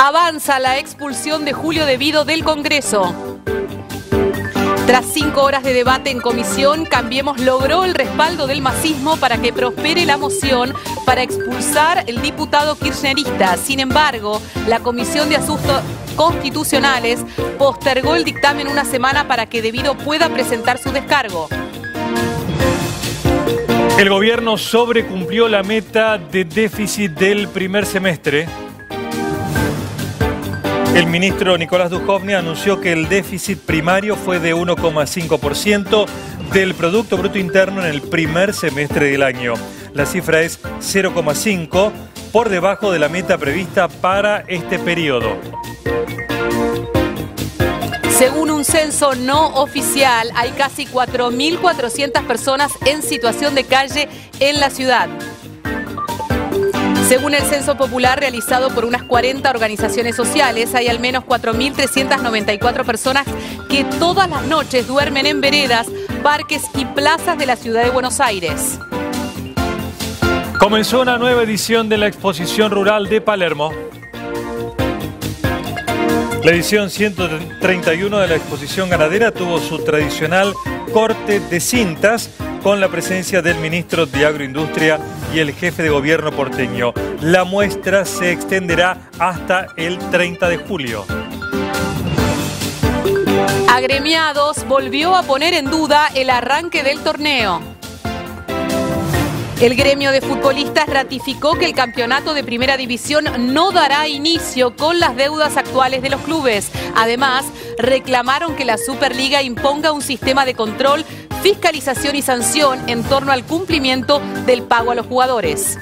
Avanza la expulsión de Julio De Vido del Congreso. Tras 5 horas de debate en comisión, Cambiemos logró el respaldo del masismo para que prospere la moción para expulsar al diputado kirchnerista. Sin embargo, la Comisión de Asuntos Constitucionales postergó el dictamen una semana para que De Vido pueda presentar su descargo. El gobierno sobrecumplió la meta de déficit del primer semestre. El ministro Nicolás Dujovne anunció que el déficit primario fue de 1,5% del Producto Bruto Interno en el primer semestre del año. La cifra es 0,5, por debajo de la meta prevista para este periodo. Según un censo no oficial, hay casi 4.400 personas en situación de calle en la ciudad. Según el Censo Popular realizado por unas 40 organizaciones sociales, hay al menos 4.394 personas que todas las noches duermen en veredas, parques y plazas de la Ciudad de Buenos Aires. Comenzó una nueva edición de la Exposición Rural de Palermo. La edición 131 de la Exposición Ganadera tuvo su tradicional corte de cintas con la presencia del ministro de Agroindustria y el jefe de gobierno porteño. La muestra se extenderá hasta el 30 de julio. Agremiados volvió a poner en duda el arranque del torneo. El gremio de futbolistas ratificó que el campeonato de primera división no dará inicio con las deudas actuales de los clubes. Además, reclamaron que la Superliga imponga un sistema de control, fiscalización y sanción en torno al cumplimiento del pago a los jugadores.